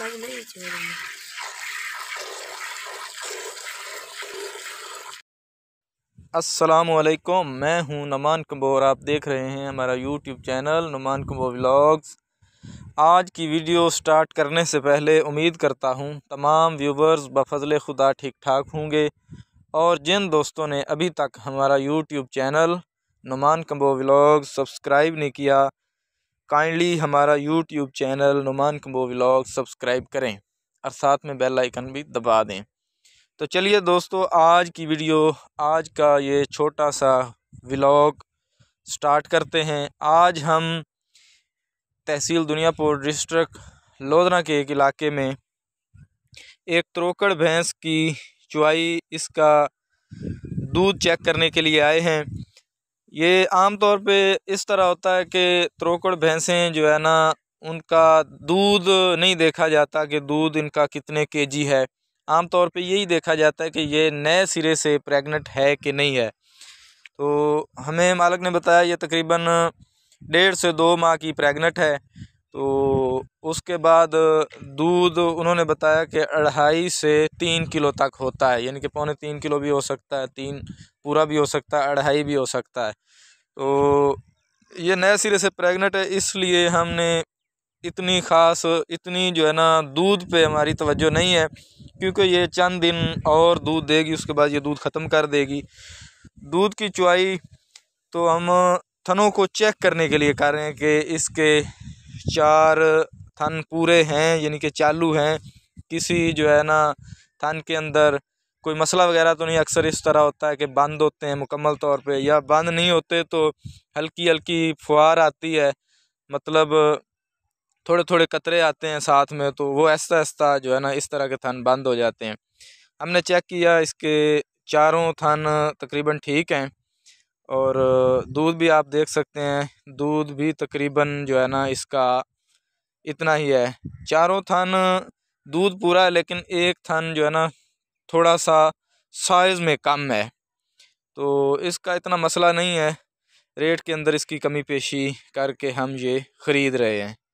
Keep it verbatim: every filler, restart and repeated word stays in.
लग नहीं चाहिए। अस्सलामुअलैकुम, मैं हूं नोमन कम्बोह और आप देख रहे हैं हमारा YouTube channel Noman Kamboh vlogs. आज की वीडियो स्टार्ट करने से पहले उम्मीद करता हूं तमाम व्यूवर्स बफजले खुदा ठीक ठाक होंगे और जिन दोस्तों ने अभी तक हमारा YouTube channel Noman Kamboh vlogs subscribe नहीं किया, काइंडली हमारा YouTube channel Noman Kamboh vlogs subscribe करें और साथ में बेल आइकन भी दबा दें। तो चलिए दोस्तों, आज की वीडियो, आज का ये छोटा सा व्लॉग स्टार्ट करते हैं। आज हम तहसील दुनियापुर डिस्ट्रिक्ट लोधना के एक इलाके में एक त्रोकड़ भैंस की चुआई, इसका दूध चेक करने के लिए आए हैं। ये आम तौर पे इस तरह होता है कि त्रोकड़ भैंसें जो है ना, उनका दूध नहीं देखा जाता कि दूध इनका कितने केजी है। आम तौर पे यही देखा जाता है कि ये नए सिरे से प्रेग्नेंट है कि नहीं है। तो हमें मालिक ने बताया ये तकरीबन डेढ़ से दो माह की प्रेग्नेंट है। तो उसके बाद दूध उन्होंने बताया कि अढ़ाई से तीन किलो तक होता है, यानी कि पौने तीन किलो भी हो सकता है, तीन पूरा भी हो सकता है, अढ़ाई भी हो सकता है। तो ये नए सिरे से प्रेग्नेंट है, इसलिए हमने इतनी ख़ास इतनी जो है ना दूध पे हमारी तवज्जो नहीं है, क्योंकि ये चंद दिन और दूध देगी, उसके बाद ये दूध ख़त्म कर देगी। दूध की चुआई तो हम थनों को चेक करने के लिए कर रहे हैं कि इसके चार थन पूरे हैं, यानी कि चालू हैं, किसी जो है ना थन के अंदर कोई मसला वगैरह तो नहीं। अक्सर इस तरह होता है कि बंद होते हैं मुकम्मल तौर पे, या बंद नहीं होते तो हल्की हल्की फुहार आती है, मतलब थोड़े थोड़े कतरे आते हैं साथ में, तो वो आहिस्ता आहिस्ता जो है ना इस तरह के थन बंद हो जाते हैं। हमने चेक किया, इसके चारों थन तकरीबन ठीक हैं और दूध भी आप देख सकते हैं, दूध भी तकरीबन जो है ना इसका इतना ही है। चारों थन दूध पूरा है, लेकिन एक थन जो है ना थोड़ा सा साइज़ में कम है। तो इसका इतना मसला नहीं है, रेट के अंदर इसकी कमी पेशी करके हम ये ख़रीद रहे हैं।